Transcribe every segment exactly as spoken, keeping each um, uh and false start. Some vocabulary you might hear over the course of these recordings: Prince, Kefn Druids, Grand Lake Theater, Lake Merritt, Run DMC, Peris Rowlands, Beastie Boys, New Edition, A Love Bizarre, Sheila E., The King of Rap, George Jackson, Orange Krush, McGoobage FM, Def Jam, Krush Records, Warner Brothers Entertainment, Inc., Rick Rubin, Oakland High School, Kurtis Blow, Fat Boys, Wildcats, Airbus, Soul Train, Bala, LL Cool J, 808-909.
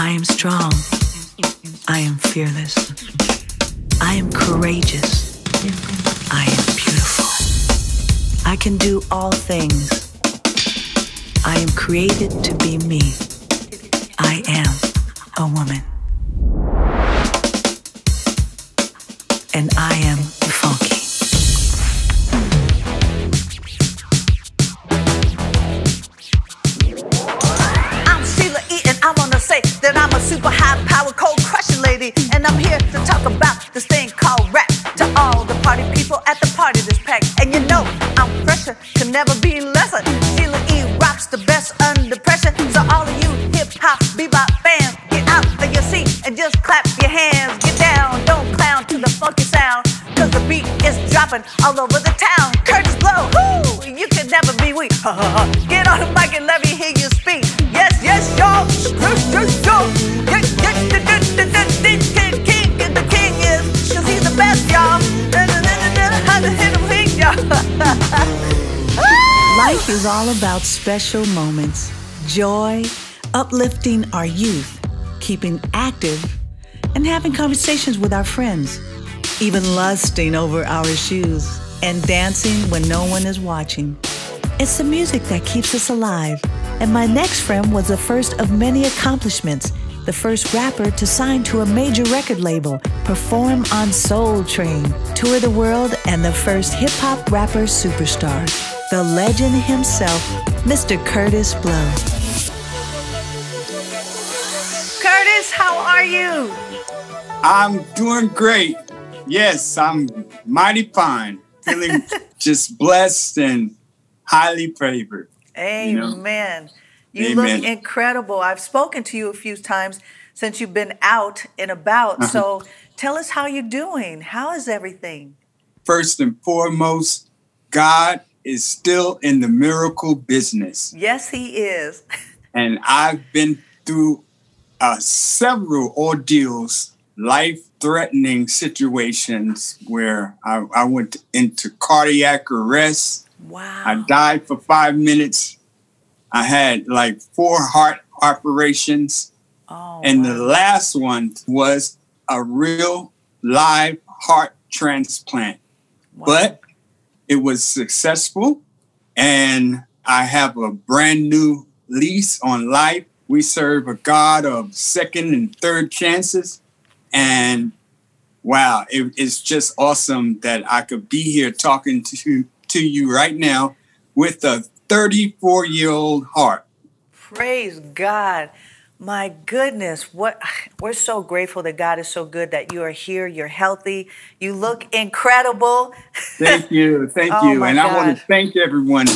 I am strong. I am fearless. I am courageous. I am beautiful. I can do all things. I am created to be me. I am a woman. And I am funky. I'm Sheila E. and I wanna say that I'm a super high power cold crushing lady. And I'm here to talk about this thing called rap. To all the party people at the party this pack. And you know I'm fresher, can never be lesser. Sheila E. rocks the best under pressure. So all of you hip hop, bebop fans, get out of your seat and just clap your hands. Get down, don't clown to the funky sound. Cause the beat is dropping all over the town. Kurtis Blow, whoo, you can never be weak. Get on the mic and let me hear you speak. Yes, yes, y'all. The king is the king is, cause he's the best, y'all. Life is all about special moments, joy, uplifting our youth, keeping active, and having conversations with our friends. Even lusting over our shoes and dancing when no one is watching. It's the music that keeps us alive. And my next friend was the first of many accomplishments, the first rapper to sign to a major record label, perform on Soul Train, tour the world, and the first hip-hop rapper superstar, the legend himself, Mister Kurtis Blow. Kurtis, how are you? I'm doing great. Yes, I'm mighty fine, feeling just blessed and highly favored. Amen. You, know? you Amen. Look incredible. I've spoken to you a few times since you've been out and about. Uh-huh. So tell us how you're doing. How is everything? First and foremost, God is still in the miracle business. Yes, he is. And I've been through uh, several ordeals, life-threatening situations where I, I went into cardiac arrest. Wow. I died for five minutes. I had like four heart operations. Oh, and wow. The last one was a real live heart transplant. Wow. But it was successful. And I have a brand new lease on life. We serve a God of second and third chances. And wow, it, it's just awesome that I could be here talking to, to you right now with a thirty-four-year-old heart. Praise God. My goodness, what we're so grateful that God is so good that you are here, you're healthy, you look incredible. Thank you, thank oh you. And God. I want to thank everyone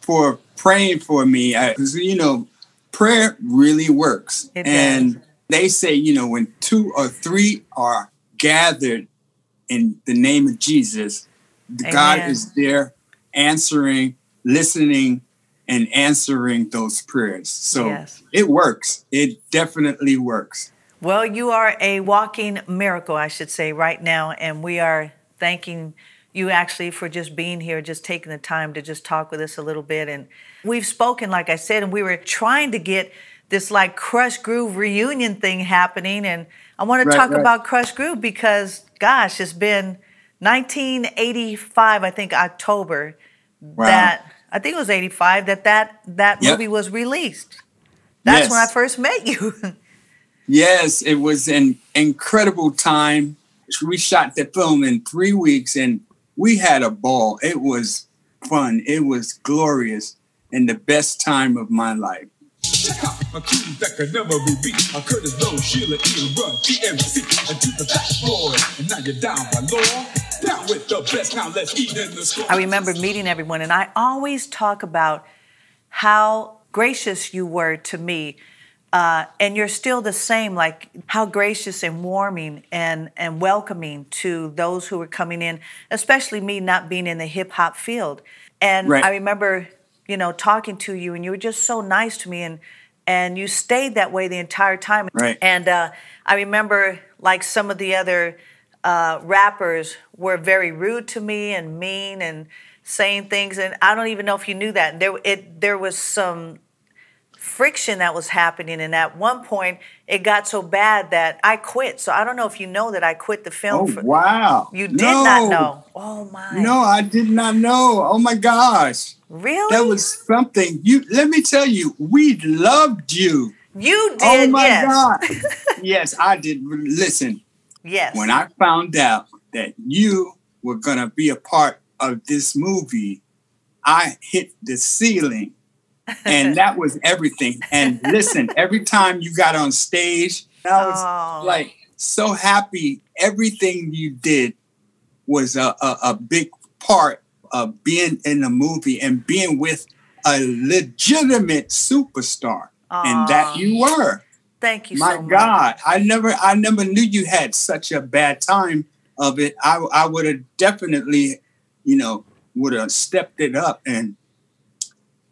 for praying for me. I, you know, prayer really works. It and does. They say, you know, when two or three are gathered in the name of Jesus, Amen. God is there answering, listening, and answering those prayers. So yes. It works. It definitely works. Well, you are a walking miracle, I should say, right now. And we are thanking you actually for just being here, just taking the time to just talk with us a little bit. And we've spoken, like I said, and we were trying to get this like Krush Groove reunion thing happening. And I want right, to talk right. about Krush Groove because, gosh, it's been nineteen eighty-five, I think, October, wow. that, I think it was eighty-five, that that, that yep. movie was released. That's yes. when I first met you. Yes, it was an incredible time. We shot the film in three weeks and we had a ball. It was fun. It was glorious and the best time of my life. Check out my tunes that could never be beat. I'm Kurtis Blow, Sheila E., Run D M C, and to the Fat Boys. And now you're down, my lord. Down with the best, now let's eat in the store. I remember meeting everyone, and I always talk about how gracious you were to me. Uh, and you're still the same, like how gracious and warming and, and welcoming to those who were coming in, especially me not being in the hip-hop field. And right. I remember, you know, talking to you, and you were just so nice to me, and and you stayed that way the entire time. Right. And uh, I remember, like, some of the other uh, rappers were very rude to me and mean and saying things, and I don't even know if you knew that. There, it, there was some friction that was happening. And at one point, it got so bad that I quit. So I don't know if you know that I quit the film. Oh, for, wow. You did no. not know. Oh, my. No, I did not know. Oh, my gosh. Really? That was something. You Let me tell you, we loved you. You did, yes. Oh, my yes. God. Yes, I did. Listen. Yes. When I found out that you were going to be a part of this movie, I hit the ceiling. And that was everything. And listen, every time you got on stage, I was oh. like so happy. Everything you did was a, a, a big part of being in the movie and being with a legitimate superstar. Oh. And that you were. Thank you My so much. My God, I never I never knew you had such a bad time of it. I, I would have definitely, you know, would have stepped it up and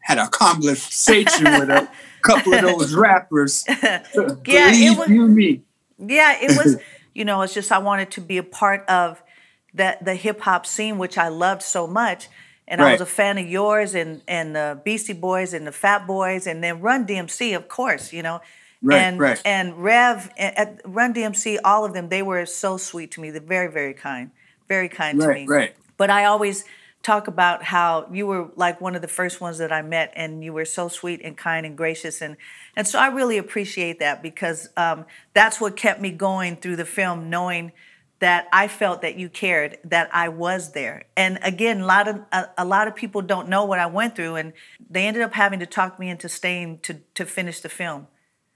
had a conversation with a couple of those rappers. yeah, it was, you me. yeah, it was, you know, it's just I wanted to be a part of that the hip hop scene, which I loved so much. And right. I was a fan of yours and, and the Beastie Boys and the Fat Boys and then Run D M C, of course, you know. Right, and, right. and Rev, at Run D M C, all of them, they were so sweet to me. They're very, very kind, very kind right, to me. Right. But I always talk about how you were like one of the first ones that I met, and you were so sweet and kind and gracious. And, and so I really appreciate that, because um, that's what kept me going through the film, knowing that I felt that you cared, that I was there. And again, a lot of, a, a lot of people don't know what I went through, and they ended up having to talk me into staying to, to finish the film.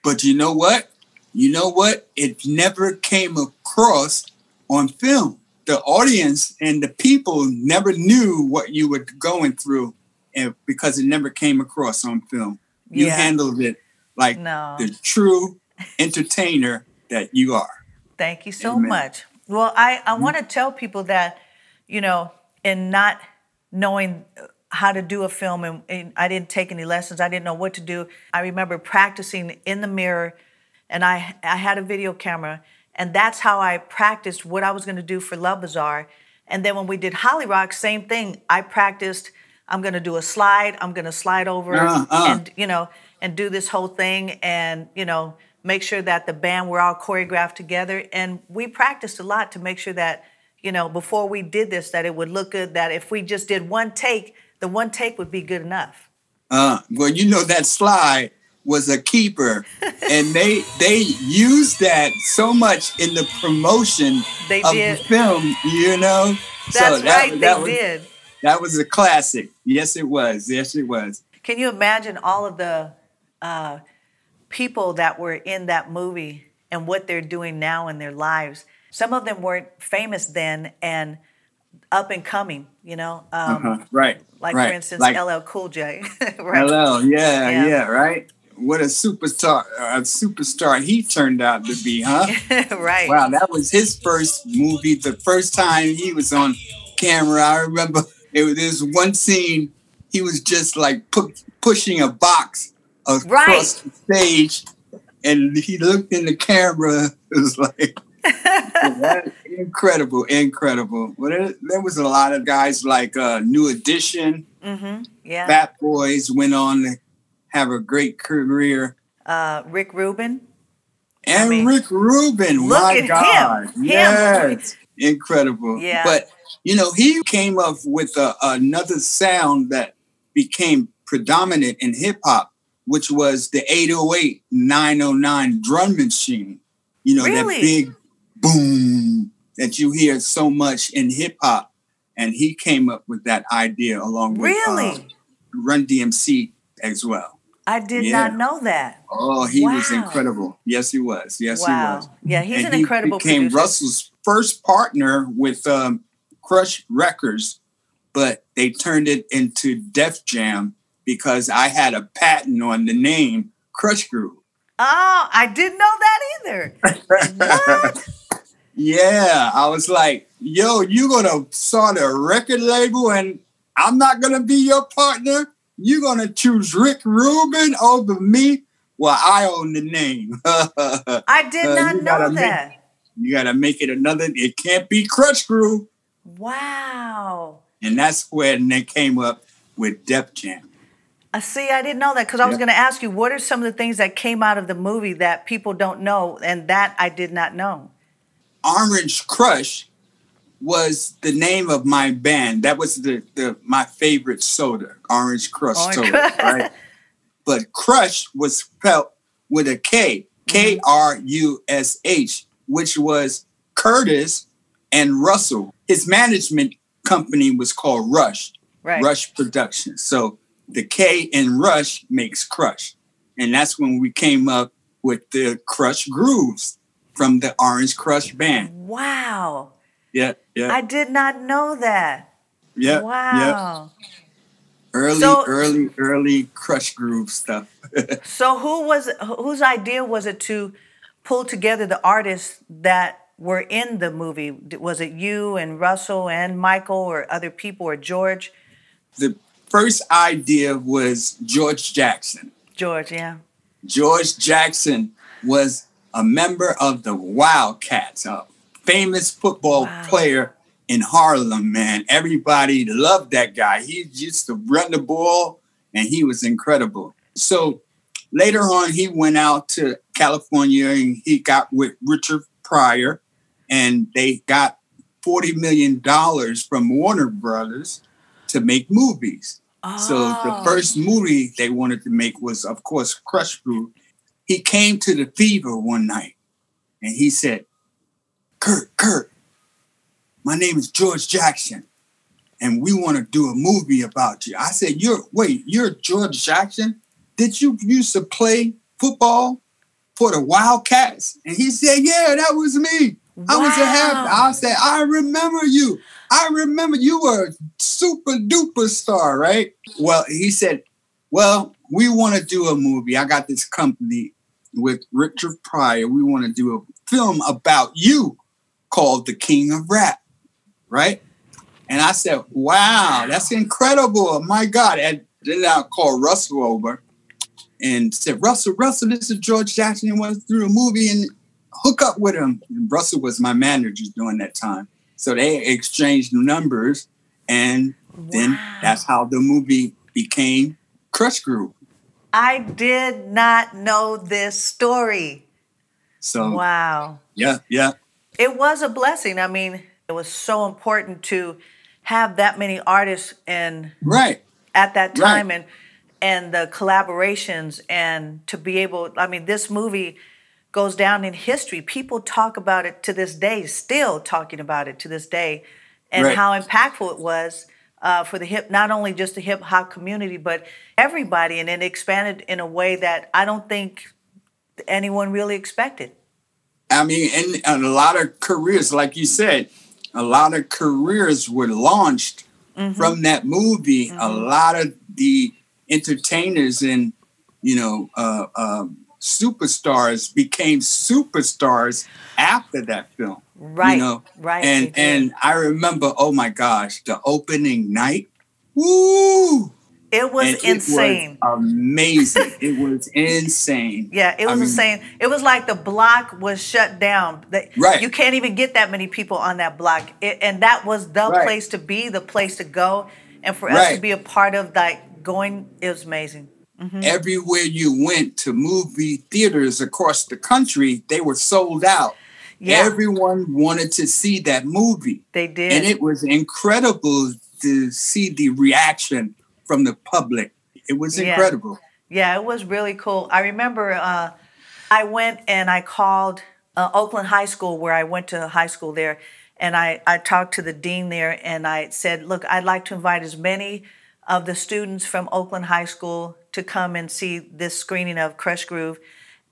But you know what? You know what? It never came across on film. The audience and the people never knew what you were going through, and because it never came across on film. You yeah. handled it like no. the true entertainer that you are. Thank you so Amen. much. Well, I, I want to tell people that, you know, in not knowing how to do a film, and, and I didn't take any lessons. I didn't know what to do. I remember practicing in the mirror, and I, I had a video camera, and that's how I practiced what I was going to do for Love Bizarre. And then when we did Holly Rock, same thing. I practiced, I'm going to do a slide. I'm going to slide over uh, uh. and, you know, and do this whole thing and, you know, make sure that the band were all choreographed together. And we practiced a lot to make sure that, you know, before we did this, that it would look good, that if we just did one take, the one take would be good enough. Uh, well, you know, that slide was a keeper, and they they used that so much in the promotion they of did. the film, you know? That's so that, right, that they was, did. That was a classic. Yes, it was. Yes, it was. Can you imagine all of the uh, people that were in that movie and what they're doing now in their lives? Some of them weren't famous then and up and coming, you know? Um, uh-huh. Right, Like, right. for instance, like, L L Cool J. right? L L, yeah, yeah, yeah, right? What a superstar, a superstar he turned out to be, huh? Right. Wow, that was his first movie, the first time he was on camera. I remember it was this one scene, he was just like pu pushing a box across right. the stage, and he looked in the camera. It was like, that, incredible, incredible. Well, there, there was a lot of guys like uh, New Edition, mm-hmm. yeah. Fat Boys went on to have a great career. Uh, Rick Rubin. And I mean, Rick Rubin, look my at God. Him. Yes. Him. Incredible. Yeah. But, you know, he came up with a, another sound that became predominant in hip hop, which was the eight oh eight nine oh nine drum machine. You know, really? That big boom that you hear so much in hip hop. And he came up with that idea along with really? uh, Run D M C as well. I did yeah. not know that. Oh, he wow. was incredible. Yes, he was. Yes, wow. he was. Yeah, he's and an incredible producer. He became Russell's first partner with um, Krush Records, but they turned it into Def Jam because I had a patent on the name Krush Groove. Oh, I didn't know that either. What? Yeah, I was like, yo, you're going to start a record label and I'm not going to be your partner? You're going to choose Rick Rubin over me? Well, I own the name. I did not uh, know that. Make, you got to make it another. It can't be Krush Groove. Wow. And that's when they came up with Def Jam. Uh, see, I didn't know that, because I was yep. going to ask you, what are some of the things that came out of the movie that people don't know, and that I did not know? Orange Krush was the name of my band. That was the, the my favorite soda, Orange Krush Orange soda, Krush. Right? But Krush was spelled with a K, K R U S H, which was Kurtis and Russell. His management company was called Rush, right. Rush Productions. So the K in Rush makes Krush. And that's when we came up with the Krush Grooves from the Orange Krush band. Wow. Yeah, yeah. I did not know that. Yeah, wow. Yeah. Early, so, early, early Krush Groove stuff. So who was, whose idea was it to pull together the artists that were in the movie? Was it you and Russell and Michael, or other people, or George? The first idea was George Jackson. George, yeah. George Jackson was a member of the Wildcats, a famous football wow. player in Harlem, man. Everybody loved that guy. He used to run the ball, and he was incredible. So later on, he went out to California, and he got with Richard Pryor, and they got forty million dollars from Warner Brothers to make movies. Oh. So the first movie they wanted to make was, of course, Krush Groove. He came to the Fever one night, and he said, Kurt, Kurt, my name is George Jackson, and we want to do a movie about you. I said, "You're wait, you're George Jackson? Did you used to play football for the Wildcats?" And he said, "Yeah, that was me. Wow. I was a half." I said, "I remember you. I remember you were a super duper star, right?" Well, he said, "Well, we want to do a movie. I got this company with Richard Pryor. We want to do a film about you called The King of Rap." Right? And I said, wow, that's incredible. My God. And then I called Russell over and said, Russell, Russell, this is George Jackson. He went through a movie and hook up with him. And Russell was my manager during that time. So they exchanged numbers. And wow. then that's how the movie became Krush Groove. I did not know this story. So, wow. Yeah, yeah. It was a blessing. I mean, it was so important to have that many artists and right. at that time right. and and the collaborations, and to be able, I mean, this movie goes down in history. People talk about it to this day, still talking about it to this day, and right. how impactful it was uh, for the hip, not only just the hip hop community, but everybody. And it expanded in a way that I don't think anyone really expected. I mean, and a lot of careers, like you said, a lot of careers were launched mm-hmm. from that movie. Mm-hmm. A lot of the entertainers and, you know, uh, uh, superstars became superstars after that film. Right, you know? right. And, and I remember, oh, my gosh, the opening night. Woo! It was and insane. It was amazing. It was insane. Yeah, it was I mean, insane. It was like the block was shut down. The, right. You can't even get that many people on that block. It, and that was the right. place to be, the place to go. And for right. us to be a part of like going, it was amazing. Mm-hmm. Everywhere you went to movie theaters across the country, they were sold out. Yeah. Everyone wanted to see that movie. They did. And it was incredible to see the reaction from the public. It was incredible. Yeah, yeah, it was really cool. I remember uh, I went and I called uh, Oakland High School, where I went to high school there, and I, I talked to the dean there, and I said, look, I'd like to invite as many of the students from Oakland High School to come and see this screening of Krush Groove.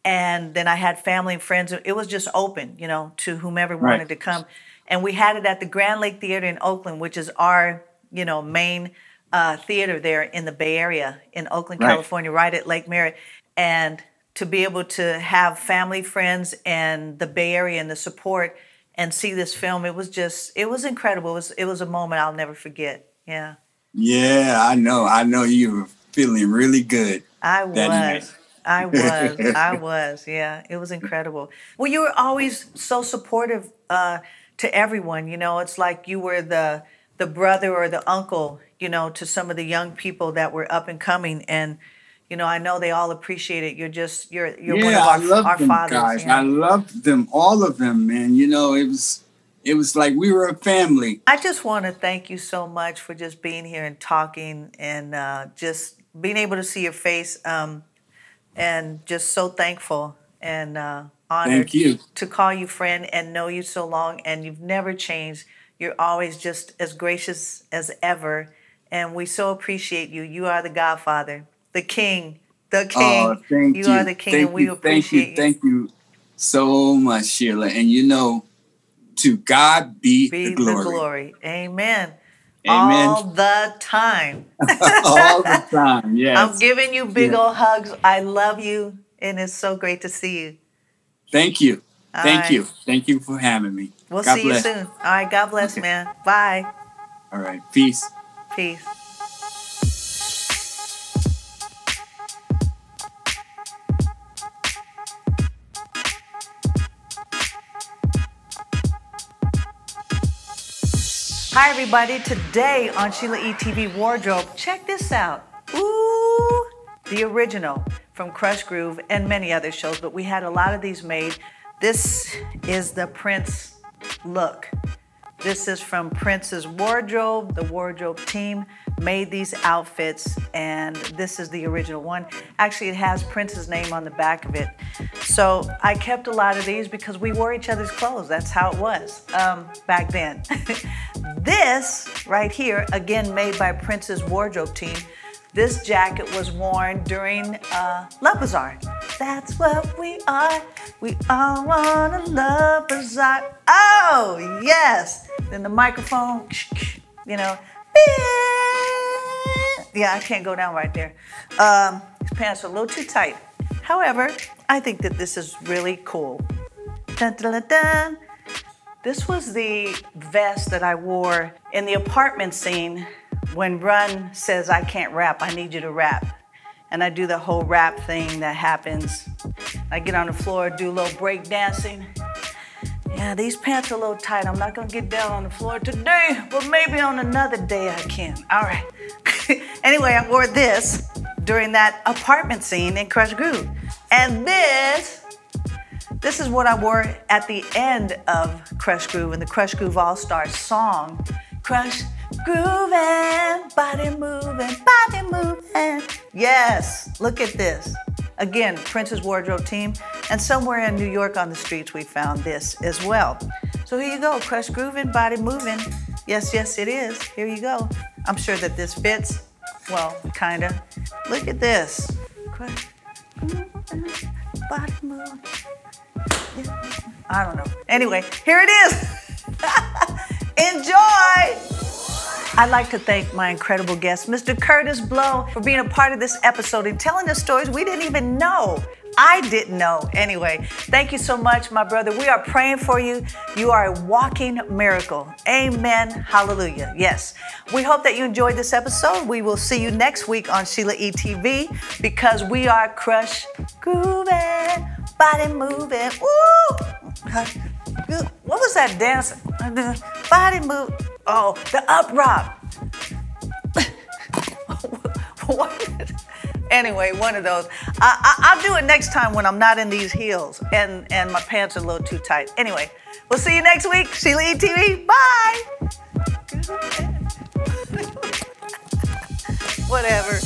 And then I had family and friends. It was just open, you know, to whomever wanted right. to come. And we had it at the Grand Lake Theater in Oakland, which is our, you know, main Uh, theater there in the Bay Area in Oakland, right. California, right at Lake Merritt. And to be able to have family, friends, and the Bay Area and the support and see this film, it was just, it was incredible. It was, it was a moment I'll never forget. Yeah. Yeah, I know. I know you were feeling really good. I was. Night. I was. I was. Yeah, it was incredible. Well, you were always so supportive uh, to everyone. You know, it's like you were the... the brother or the uncle, you know, to some of the young people that were up and coming. And, you know, I know they all appreciate it. You're just, you're, you're yeah, one of our, I love our them fathers. Guys. Yeah. I loved them, all of them, man. You know, it was, it was like we were a family. I just want to thank you so much for just being here and talking and uh, just being able to see your face. Um, and just so thankful and uh, honored thank you. to call you friend and know you so long. And you've never changed. You're always just as gracious as ever. And we so appreciate you. You are the Godfather, the King, the King. Oh, thank you. You are the King, thank and we you, appreciate thank you, you. Thank you so much, Sheila. And you know, to God be, be the glory. the glory. Amen. Amen. All the time. All the time, yes. I'm giving you big yes. old hugs. I love you, and it's so great to see you. Thank you. All Thank right. you. Thank you for having me. We'll God see bless. you soon. All right. God bless, okay. man. Bye. All right. Peace. Peace. Hi, everybody. Today on Sheila E. T V Wardrobe, check this out. Ooh, the original from Krush Groove and many other shows, but we had a lot of these made. This is the Prince look. This is from Prince's wardrobe. The wardrobe team made these outfits, and this is the original one. Actually, it has Prince's name on the back of it. So I kept a lot of these because we wore each other's clothes. That's how it was um, back then. This right here, again, made by Prince's wardrobe team. This jacket was worn during uh, Love Bizarre. That's what we are. We all want a Love Bizarre. Oh, yes. Then the microphone, you know. Yeah, I can't go down right there. Um, his pants are a little too tight. However, I think that this is really cool. Dun, dun, dun, dun. This was the vest that I wore in the apartment scene when Run says, I can't rap, I need you to rap. And I do the whole rap thing that happens. I get on the floor, do a little break dancing. Yeah, these pants are a little tight. I'm not gonna get down on the floor today, but maybe on another day I can. All right. Anyway, I wore this during that apartment scene in Krush Groove. And this, this is what I wore at the end of Krush Groove and the Krush Groove All-Star song. Krush Groovin', body moving, body moving. Yes, look at this. Again, Prince's wardrobe team. And somewhere in New York on the streets, we found this as well. So here you go, Krush Groovin', body moving. Yes, yes, it is. Here you go. I'm sure that this fits. Well, kinda. Look at this. Krush Groovin', body moving. I don't know. Anyway, here it is. Enjoy. I'd like to thank my incredible guest, Mister Kurtis Blow, for being a part of this episode and telling us stories we didn't even know. I didn't know. Anyway, thank you so much, my brother. We are praying for you. You are a walking miracle. Amen. Hallelujah. Yes. We hope that you enjoyed this episode. We will see you next week on Sheila E. T V because we are Krush Groovin', body moving. Ooh. What was that dancing? Body move. Oh, the up rock. What? Anyway, one of those. I, I, I'll do it next time when I'm not in these heels and, and my pants are a little too tight. Anyway, we'll see you next week. Sheila E. T V. Bye. Whatever.